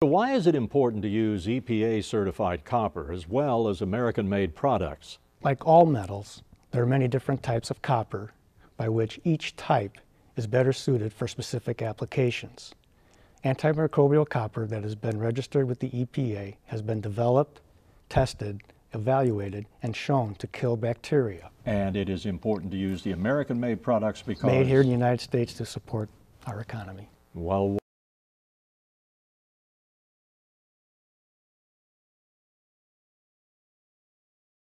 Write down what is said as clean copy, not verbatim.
So why is it important to use EPA-certified copper as well as American-made products? Like all metals, there are many different types of copper, by which each type is better suited for specific applications. Antimicrobial copper that has been registered with the EPA has been developed, tested, evaluated, and shown to kill bacteria. And it is important to use the American-made products because... Made here in the United States to support our economy. Well.